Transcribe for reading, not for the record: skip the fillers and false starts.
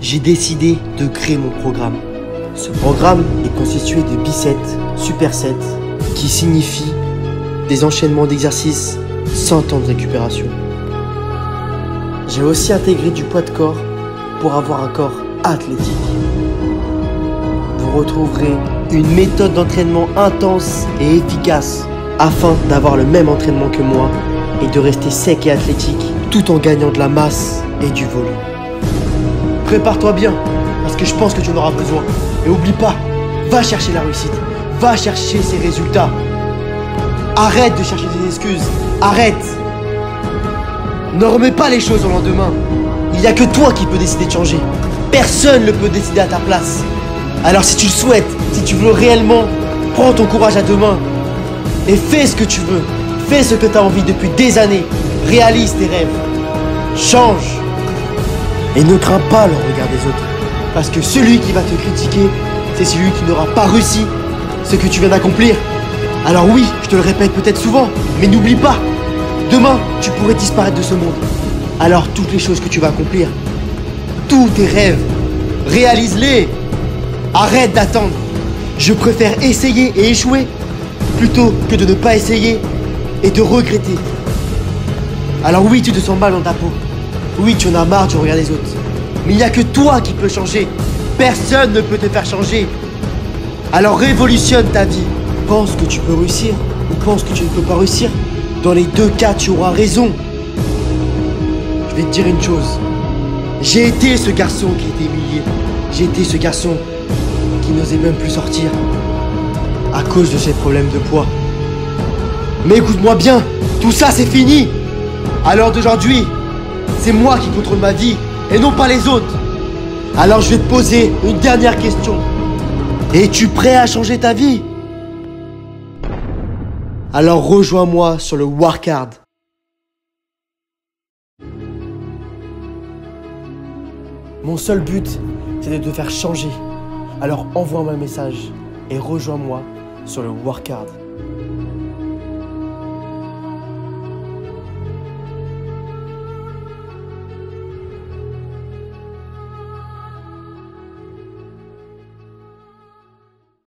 j'ai décidé de créer mon programme. Ce programme est constitué de bisets, supersets, qui signifient des enchaînements d'exercices sans temps de récupération. J'ai aussi intégré du poids de corps pour avoir un corps athlétique. Vous retrouverez une méthode d'entraînement intense et efficace afin d'avoir le même entraînement que moi et de rester sec et athlétique tout en gagnant de la masse et du volume. Prépare-toi bien, parce que je pense que tu en auras besoin. Et oublie pas, va chercher la réussite, va chercher ces résultats. Arrête de chercher des excuses, arrête. Ne remets pas les choses au lendemain. Il n'y a que toi qui peux décider de changer. Personne ne peut décider à ta place. Alors si tu le souhaites, si tu veux réellement, prends ton courage à deux mains et fais ce que tu veux. Fais ce que tu as envie depuis des années. Réalise tes rêves. Change. Et ne crains pas le regard des autres, parce que celui qui va te critiquer, c'est celui qui n'aura pas réussi ce que tu viens d'accomplir. Alors oui, je te le répète peut-être souvent, mais n'oublie pas, demain, tu pourrais disparaître de ce monde. Alors toutes les choses que tu vas accomplir, tous tes rêves, réalise-les. Arrête d'attendre. Je préfère essayer et échouer, plutôt que de ne pas essayer et de regretter. Alors oui, tu te sens mal dans ta peau. Oui, tu en as marre du regard des autres. Mais il n'y a que toi qui peux changer. Personne ne peut te faire changer. Alors révolutionne ta vie. Pense que tu peux réussir ou pense que tu ne peux pas réussir. Dans les deux cas, tu auras raison. Je vais te dire une chose. J'ai été ce garçon qui était humilié. J'ai été ce garçon qui n'osait même plus sortir à cause de ses problèmes de poids. Mais écoute-moi bien, tout ça c'est fini. À l'heure d'aujourd'hui, c'est moi qui contrôle ma vie et non pas les autres. Alors je vais te poser une dernière question. Es-tu prêt à changer ta vie? Alors rejoins-moi sur le WarCard. Mon seul but, c'est de te faire changer. Alors envoie-moi un message et rejoins-moi sur le WarCard.